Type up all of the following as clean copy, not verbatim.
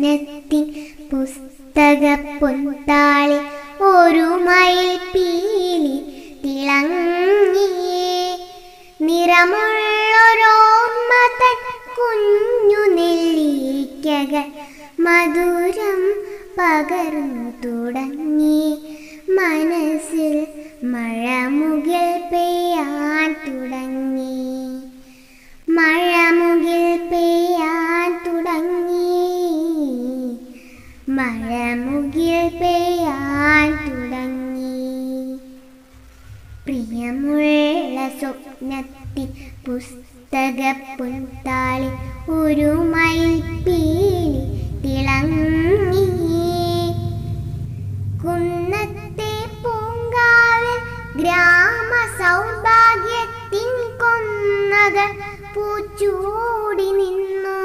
സ്വപ്നത്തിൻ പുസ്തകപ്പൊൻതാളിൽ ഒരു മയിൽപ്പീലി തിളങ്ങിയേ. നിറമുള്ളൊരോർമ്മ തൻ കുഞ്ഞു നെല്ലിക്കകൾ മധുരം പകർന്നു തുടങ്ങി. മനസ്സിൽ മഴമുകിൽ പെയ്യാൻ തുടങ്ങി, മഴമുകിൽ പെയ്യാൻ തുടങ്ങി, മഴമുകിൽ പെയ്യാൻ തുടങ്ങി. പ്രിയമുള്ള സ്വപ്നത്തിൽ പുസ്തകപ്പൊൻതാളിൽ ഒരു മയിൽപ്പീലി തിളങ്ങി. കുന്നത്തെ പൂങ്കാവിൽ ഗ്രാമ സൗഭാഗ്യത്തിൻ കൊന്നകൾ പൂച്ചൂടി നിന്നു.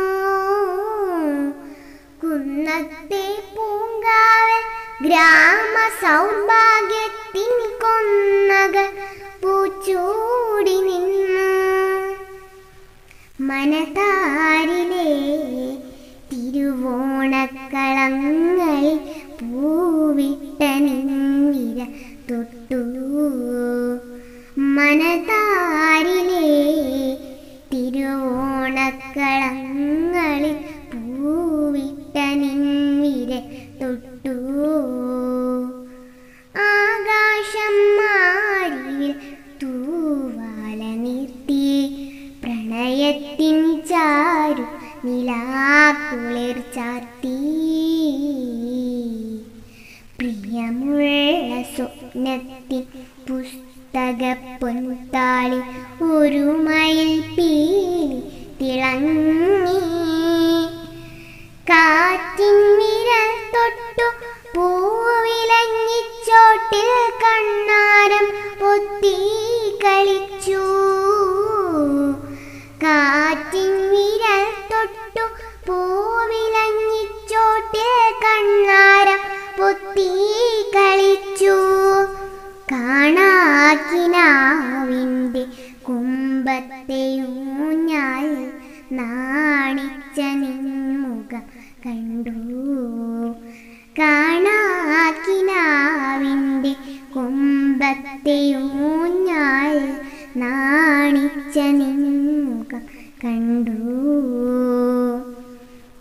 കുന്നത്തെ പൂങ്കാവിൽ ഗ്രാമ സൗഭാഗ്യത്തിൻ കൊന്നകൾ പൂച്ചൂടി നിന്നു. മനതാരിലെ തിരുവോണക്കളങ്ങളിൽ പൂവിട്ട നിൻവിര തൊട്ടു. മനതാരിലെ തിരുവോണക്കളങ്ങളിൽ പൂവിട്ട നിൻവിര തൊട്ടു. ആകാശം മാറിയിൽ തൂവാല നിർത്തി പ്രണയത്തിൻ ചാരു നിലാക്കുളിർ ചാർത്തി. പ്രിയമുള്ള സ്വപ്നത്തിൻ പുസ്തകപ്പൊൻതാളിൽ ഒരു മയിൽപ്പീലി തിളങ്ങി. കാറ്റിൻ വിരൽ തൊട്ടു പൂവിലങ്ങിച്ചോട്ടിൽ കണ്ണാരം ഒത്തി കളിച്ചു. കാറ്റിൻ വിരൽ തൊട്ടു പൂവിലങ്ങിച്ചോട്ടിൽ കണ്ണാരം പൊത്തി കളിച്ചു. കാണാക്കിനാവിൻ്റെ കുമ്പത്തെ ഊഞ്ഞാൽ നാണിച്ച നിൻമുഖം കണ്ടു. കാണാക്കിനാവിൻ്റെ കുമ്പത്തെ ഊഞ്ഞാൽ നാണിച്ച നിൻമുഖം കണ്ടു.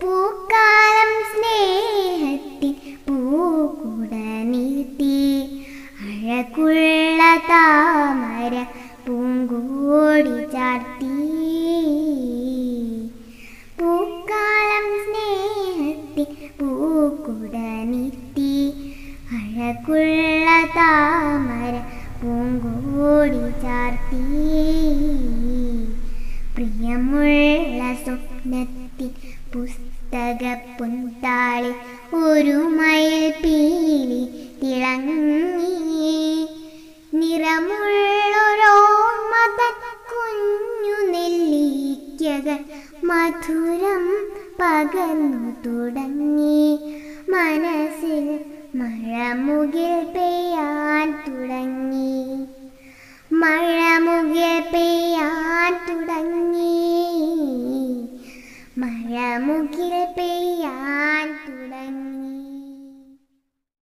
പൂക്കാലം സ്നേഹത്തിൽ പൂക്കുട നീട്ടി അഴകുള്ള താമര പൂങ്കോടി ചാർത്തി. പൂക്കാലം സ്നേഹത്തിൽ പൂക്കുട നീട്ടി അഴകുള്ള താമര പൂങ്കോടി ചാർത്തി. പ്രിയമുള്ള സ്വപ്നത്തിൽ പുസ്തകപ്പൊൻതാളിൽ ഒരു മയിൽപ്പീലി തിളങ്ങി. നിറമുള്ളൊരോർമ്മ തൻ കുഞ്ഞു നെല്ലിക്കകൾ മധുരം പകർന്നു തുടങ്ങി. മനസ്സിൽ മഴമുകിൽ പെയ്യാൻ തുടങ്ങി, മഴമുകിൽ പെയ്യാൻ തുടങ്ങി, മഴമുകിൽ പെയ്യാൻ.